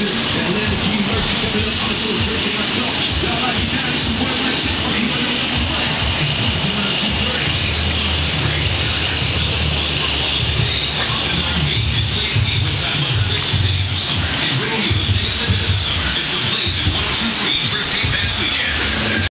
Atlanta, University coming up, I'm still drinking my cup. Y'all like it down